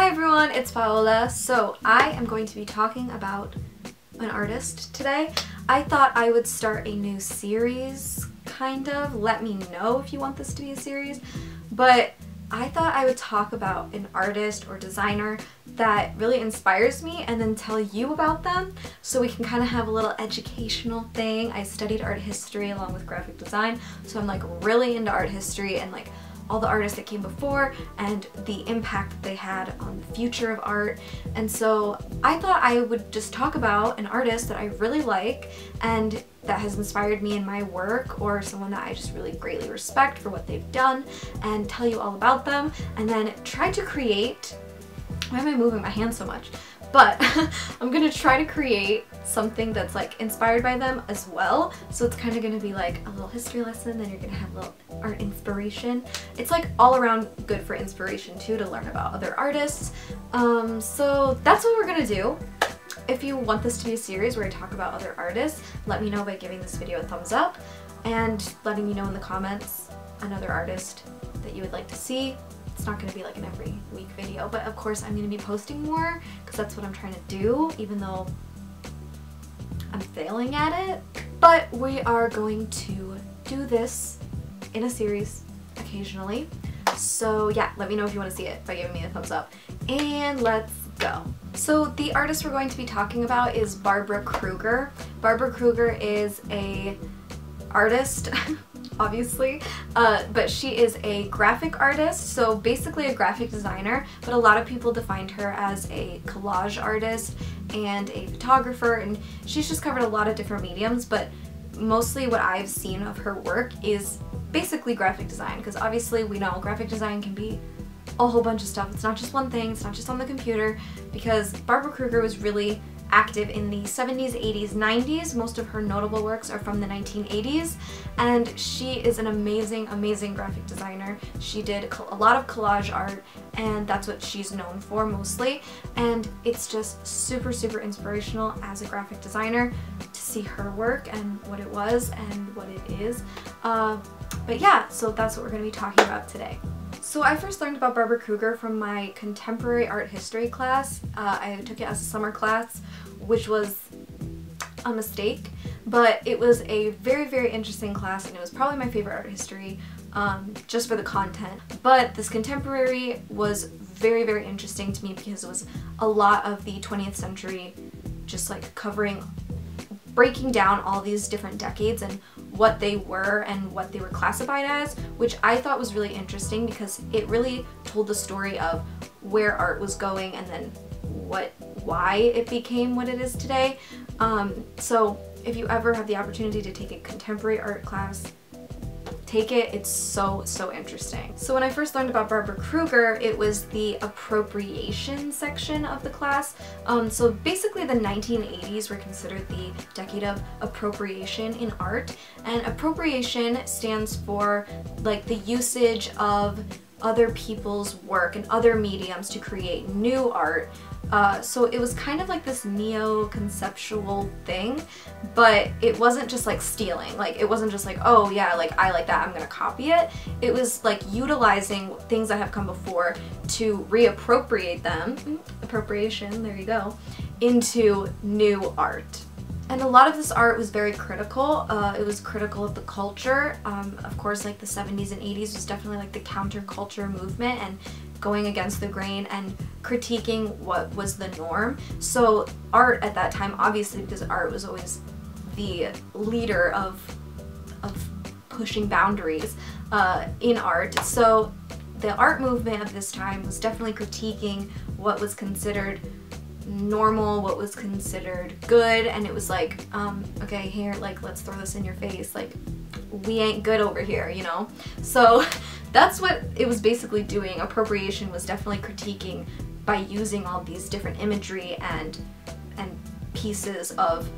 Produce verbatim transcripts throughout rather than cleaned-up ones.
Hi everyone, it's Paola. So I am going to be talking about an artist today. I thought I would start a new series, kind of. Let me know if you want this to be a series. But I thought I would talk about an artist or designer that really inspires me and then tell you about them so we can kind of have a little educational thing. I studied art history along with graphic design, so I'm like really into art history and like all the artists that came before and the impact that they had on the future of art. And so I thought I would just talk about an artist that I really like and that has inspired me in my work, or someone that I just really greatly respect for what they've done, and tell you all about them, and then try to create... Why am I moving my hand so much? But I'm gonna try to create something that's like inspired by them as well. So it's kind of gonna be like a little history lesson, then you're gonna have a little art inspiration. It's like all around good for inspiration too, to learn about other artists. Um, so that's what we're gonna do. If you want this to be a series where I talk about other artists, let me know by giving this video a thumbs up and letting me know in the comments another artist that you would like to see. It's not going to be like an every week video, but of course I'm going to be posting more because that's what I'm trying to do, even though I'm failing at it. But we are going to do this in a series occasionally. So yeah, let me know if you want to see it by giving me a thumbs up. And let's go. So the artist we're going to be talking about is Barbara Kruger. Barbara Kruger is a artist. Obviously, uh, but she is a graphic artist, so basically a graphic designer, but a lot of people defined her as a collage artist and a photographer, and she's just covered a lot of different mediums, but mostly what I've seen of her work is basically graphic design, because obviously we know graphic design can be a whole bunch of stuff. It's not just one thing, it's not just on the computer, because Barbara Kruger was really active in the seventies, eighties, nineties. Most of her notable works are from the nineteen eighties, and she is an amazing, amazing graphic designer. She did a lot of collage art, and that's what she's known for mostly, and it's just super, super inspirational as a graphic designer to see her work and what it was and what it is. Uh, but yeah, so that's what we're going to be talking about today. So I first learned about Barbara Kruger from my contemporary art history class. Uh, I took it as a summer class, which was a mistake, but it was a very, very interesting class, and it was probably my favorite art history, um, just for the content. But this contemporary was very, very interesting to me because it was a lot of the twentieth century, just like covering, breaking down all these different decades and what they were and what they were classified as, which I thought was really interesting because it really told the story of where art was going and then what, why it became what it is today. Um, so if you ever have the opportunity to take a contemporary art class, take it. It's so, so interesting. So when I first learned about Barbara Kruger, it was the appropriation section of the class. Um, so basically the nineteen eighties were considered the decade of appropriation in art, and appropriation stands for like the usage of other people's work and other mediums to create new art. Uh, so it was kind of like this neo-conceptual thing, but it wasn't just like stealing. Like it wasn't just like, oh yeah, like I like that, I'm gonna copy it. It was like utilizing things that have come before to reappropriate them, appropriation, there you go, into new art. And a lot of this art was very critical. Uh, it was critical of the culture. Um, of course, like the seventies and eighties was definitely like the counterculture movement and going against the grain and critiquing what was the norm. So art at that time, obviously, because art was always the leader of, of pushing boundaries uh, in art. So the art movement of this time was definitely critiquing what was considered normal, what was considered good, and it was like, um, okay, here, like, let's throw this in your face, like, we ain't good over here, you know? So that's what it was basically doing. Appropriation was definitely critiquing by using all these different imagery and, and pieces of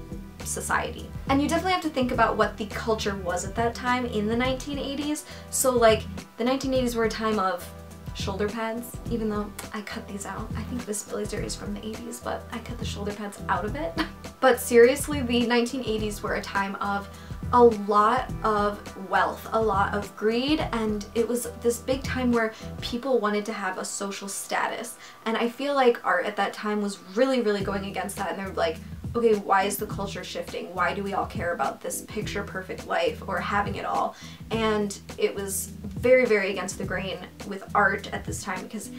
society. And you definitely have to think about what the culture was at that time in the nineteen eighties. So like, the nineteen eighties were a time of shoulder pads, even though I cut these out. I think this blazer is from the eighties, but I cut the shoulder pads out of it. But seriously, the nineteen eighties were a time of a lot of wealth, a lot of greed, and it was this big time where people wanted to have a social status. And I feel like art at that time was really, really going against that, and they were like, okay, why is the culture shifting? Why do we all care about this picture-perfect life or having it all? And it was very, very against the grain with art at this time because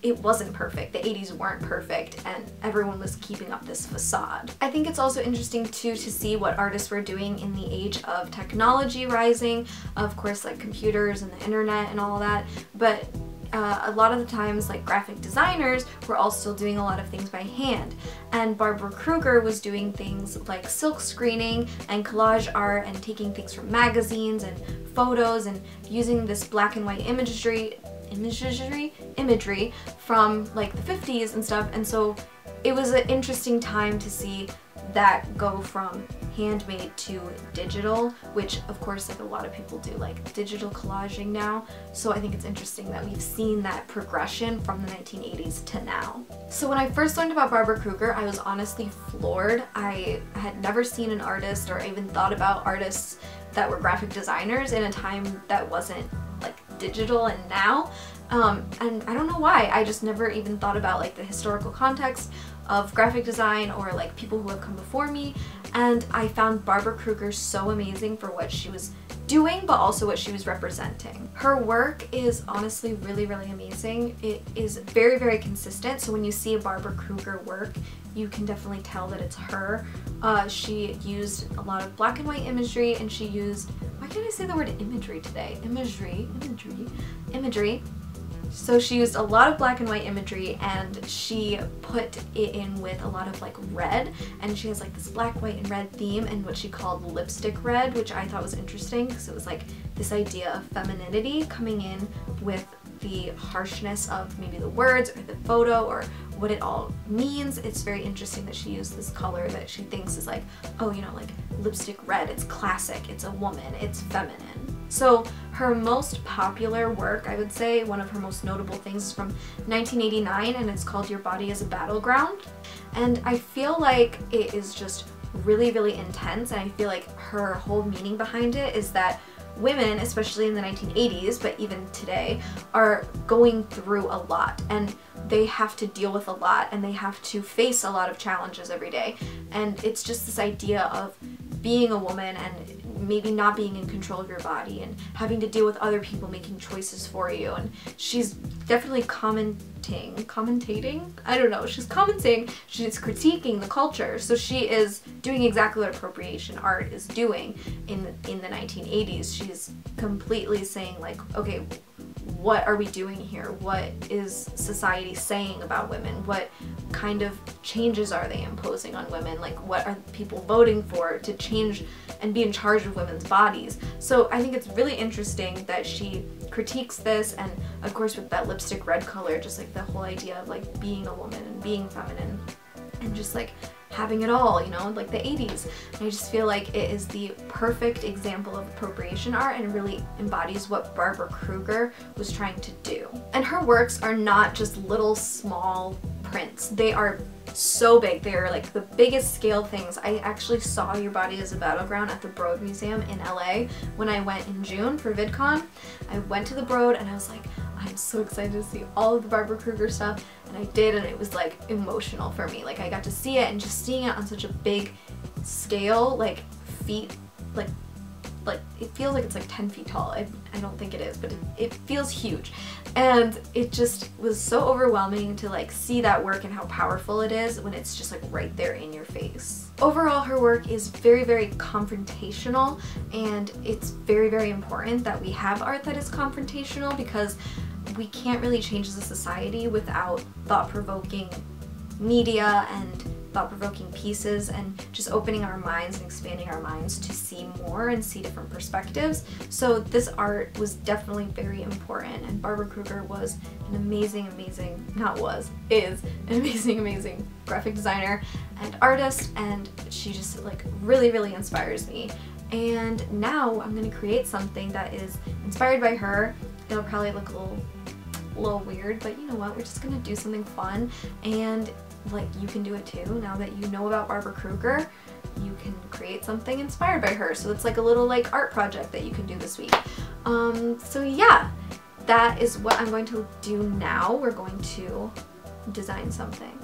it wasn't perfect. The eighties weren't perfect, and everyone was keeping up this facade. I think it's also interesting too to see what artists were doing in the age of technology rising, of course, like computers and the internet and all that, but Uh, a lot of the times, like, graphic designers were also doing a lot of things by hand, and Barbara Kruger was doing things like silk screening and collage art and taking things from magazines and photos and using this black and white imagery imagery imagery from like the fifties and stuff. And so it was an interesting time to see that go from handmade to digital, which of course, like, a lot of people do like digital collaging now. So I think it's interesting that we've seen that progression from the nineteen eighties to now. So when I first learned about Barbara Kruger, I was honestly floored. I had never seen an artist or even thought about artists that were graphic designers in a time that wasn't like digital and now. Um, and I don't know why, I just never even thought about like the historical context of graphic design or like people who have come before me. And I found Barbara Kruger so amazing for what she was doing, but also what she was representing. Her work is honestly really, really amazing. It is very, very consistent. So when you see a Barbara Kruger work, you can definitely tell that it's her. Uh, she used a lot of black and white imagery, and she used, why can't I say the word imagery today? Imagery, imagery, imagery. So she used a lot of black and white imagery, and she put it in with a lot of like red, and she has like this black, white, and red theme, and what she called lipstick red, which I thought was interesting because it was like this idea of femininity coming in with the harshness of maybe the words or the photo or what it all means. It's very interesting that she used this color that she thinks is like, oh, you know, like lipstick red, it's classic, it's a woman, it's feminine. So her most popular work, I would say, one of her most notable things, is from nineteen eighty-nine, and it's called Your Body as a Battleground. And I feel like it is just really, really intense, and I feel like her whole meaning behind it is that women, especially in the nineteen eighties, but even today, are going through a lot, and they have to deal with a lot, and they have to face a lot of challenges every day. And it's just this idea of being a woman and maybe not being in control of your body and having to deal with other people making choices for you. And she's definitely commenting, commentating? I don't know, she's commenting, she's critiquing the culture. So she is doing exactly what appropriation art is doing in the, in the nineteen eighties. She's completely saying like, okay, what are we doing here? What is society saying about women? What kind of changes are they imposing on women? Like, what are people voting for to change and be in charge of women's bodies? So I think it's really interesting that she critiques this, and of course with that lipstick red color, just like the whole idea of like being a woman and being feminine and just like having it all, you know, like the eighties. And I just feel like it is the perfect example of appropriation art, and really embodies what Barbara Kruger was trying to do. And her works are not just little small prints. They are so big. They are like the biggest scale things. I actually saw Your Body as a Battleground at the Broad Museum in L A when I went in June for VidCon. I went to the Broad and I was like, I'm so excited to see all of the Barbara Kruger stuff, and I did, and it was like emotional for me. Like, I got to see it, and just seeing it on such a big scale, like feet, like like it feels like it's like ten feet tall. I, I don't think it is, but it, it feels huge, and it just was so overwhelming to like see that work and how powerful it is when it's just like right there in your face. Overall, her work is very, very confrontational, and it's very, very important that we have art that is confrontational, because we can't really change the society without thought-provoking media and thought-provoking pieces, and just opening our minds and expanding our minds to see more and see different perspectives. So this art was definitely very important, and Barbara Kruger was an amazing, amazing, not was, is an amazing, amazing graphic designer and artist, and she just like really, really inspires me. And now I'm gonna create something that is inspired by her. It'll probably look a little, a little weird, but you know what, we're just gonna do something fun, and like, you can do it too now that you know about Barbara Kruger. you can create something inspired by her. So it's like a little like art project that you can do this week. Um, so yeah, that is what I'm going to do now. We're going to design something.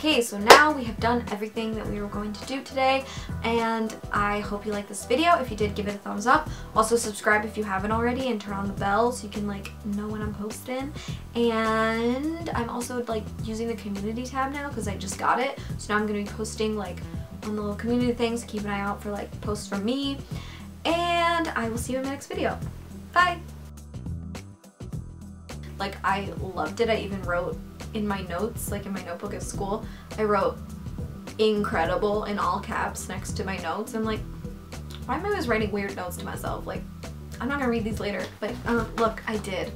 Okay, so now we have done everything that we were going to do today, and I hope you liked this video. If you did, give it a thumbs up. Also subscribe if you haven't already, and turn on the bell so you can like know when I'm posting. And I'm also like using the community tab now because I just got it, so now I'm going to be posting like on the little community things. Keep an eye out for like posts from me, and I will see you in my next video. Bye! Like, I loved it. I even wrote in my notes, like in my notebook at school, I wrote incredible in all caps next to my notes. I'm like, why am I always writing weird notes to myself? Like, I'm not gonna read these later, but uh, look, I did.